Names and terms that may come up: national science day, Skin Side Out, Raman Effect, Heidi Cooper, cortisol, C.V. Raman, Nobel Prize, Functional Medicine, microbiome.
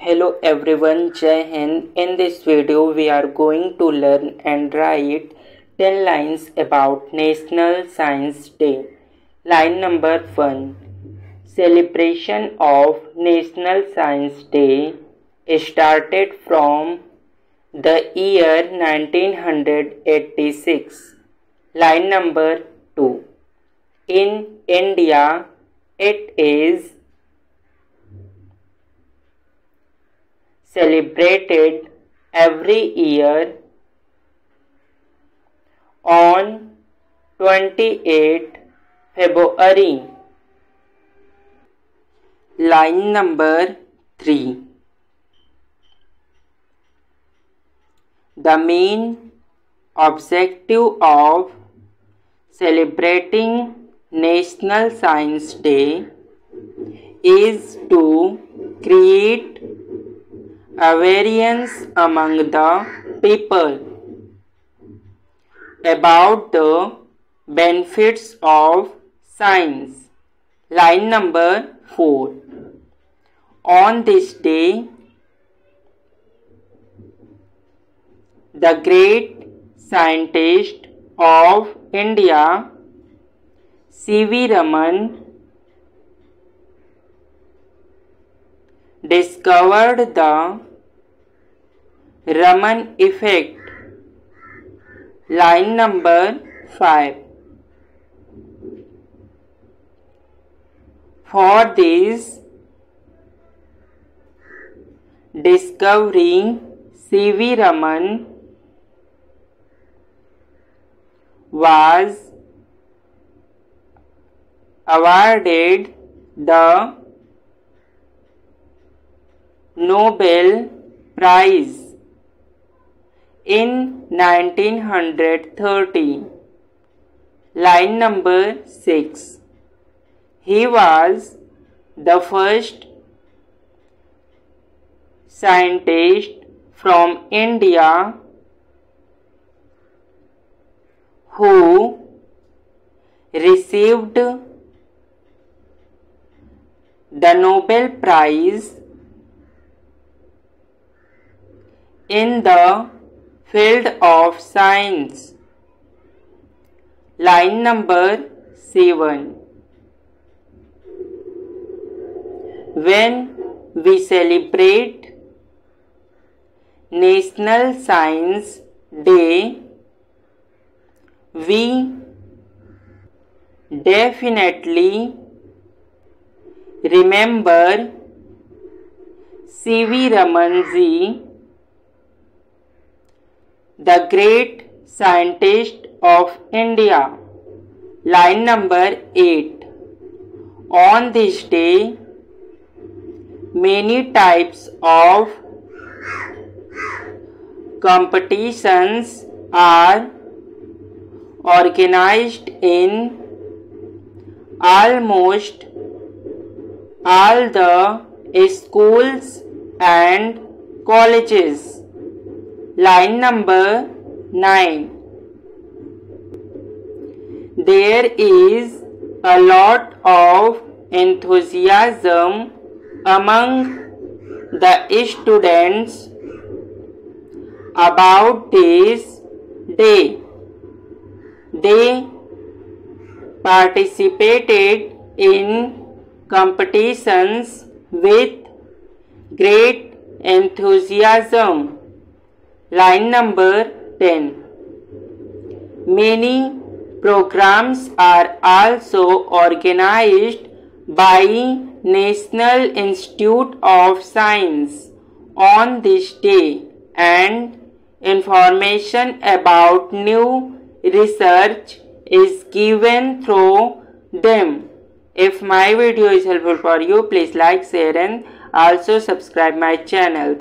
Hello everyone, Jai Hind. In this video we are going to learn and write 10 lines about National Science Day. Line number 1. Celebration of National Science Day started from the year 1986. Line number 2. In India it is celebrated every year on 28 February. Line number 3. The main objective of celebrating National Science Day is to create awareness among the people about the benefits of science. Line number 4. On this day, the great scientist of India, C.V. Raman, discovered the Raman Effect. Line number 5. For this discovery, C.V. Raman was awarded the Nobel Prize in 1930. Line number 6. He was the first scientist from India who received the Nobel Prize in the field of science. Line number 7. When we celebrate National Science Day, we definitely remember C.V. Ramanji, the great scientist of India. Line number 8. On this day, many types of competitions are organized in almost all the schools and colleges. Line number 9. There is a lot of enthusiasm among the students about this day. They participated in competitions with great enthusiasm. Line number 10. Many programs are also organized by National Institute of Science on this day, and information about new research is given through them. If my video is helpful for you, please like, share and also subscribe my channel.